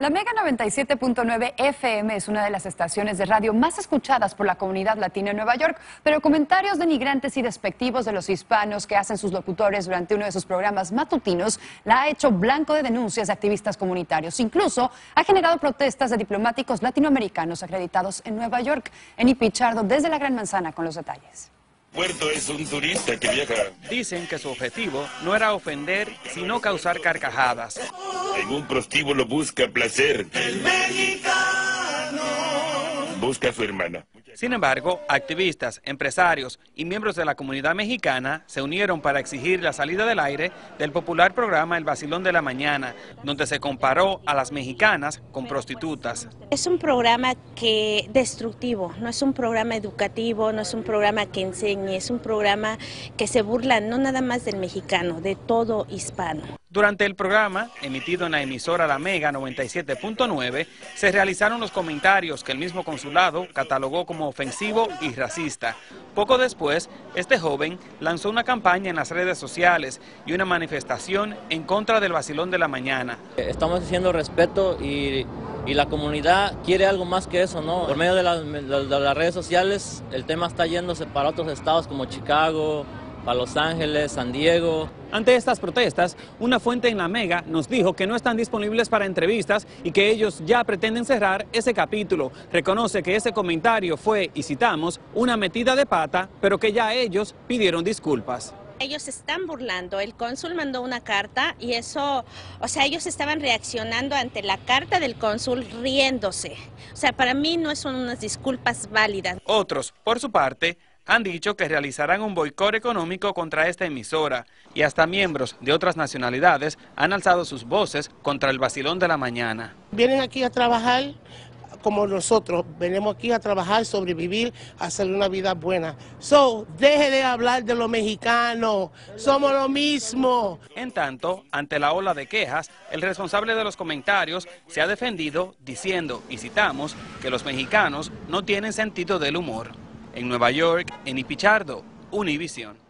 La Mega 97.9 FM es una de las estaciones de radio más escuchadas por la comunidad latina en Nueva York, pero comentarios denigrantes y despectivos de los hispanos que hacen sus locutores durante uno de sus programas matutinos la ha hecho blanco de denuncias de activistas comunitarios. Incluso ha generado protestas de diplomáticos latinoamericanos acreditados en Nueva York. Annie Pichardo desde la Gran Manzana con los detalles. Puerto es un turista que viaja. Dicen que su objetivo no era ofender, sino causar carcajadas. En un prostíbulo busca placer. El mexicano busca a su hermana. Sin embargo, activistas, empresarios y miembros de la comunidad mexicana se unieron para exigir la salida del aire del popular programa El Vacilón de la Mañana, donde se comparó a las mexicanas con prostitutas. Es un programa destructivo, no es un programa educativo, no es un programa que enseñe, es un programa que se burla no nada más del mexicano, de todo hispano. Durante el programa, emitido en la emisora La Mega 97.9, se realizaron los comentarios que el mismo consulado catalogó como ofensivo y racista. Poco después, este joven lanzó una campaña en las redes sociales y una manifestación en contra del Vacilón de la Mañana. Estamos haciendo respeto y la comunidad quiere algo más que eso, ¿no? Por medio de las redes sociales, el tema está yéndose para otros estados como Chicago, para Los Ángeles, San Diego. Ante estas protestas, una fuente en La Mega nos dijo que no están disponibles para entrevistas y que ellos ya pretenden cerrar ese capítulo. Reconoce que ese comentario fue, y citamos, una metida de pata, pero que ya ellos pidieron disculpas. Ellos se están burlando, el cónsul mandó una carta y eso, o sea, ellos estaban reaccionando ante la carta del cónsul riéndose. O sea, para mí no son unas disculpas válidas. Otros, por su parte, han dicho que realizarán un boicot económico contra esta emisora y hasta miembros de otras nacionalidades han alzado sus voces contra el Vacilón de la Mañana. Vienen aquí a trabajar como nosotros, venimos aquí a trabajar, sobrevivir, hacer una vida buena. Deje de hablar de los mexicanos, somos lo mismo. En tanto, ante la ola de quejas, el responsable de los comentarios se ha defendido diciendo, y citamos, que los mexicanos no tienen sentido del humor. En Nueva York, Annie Pichardo, Univision.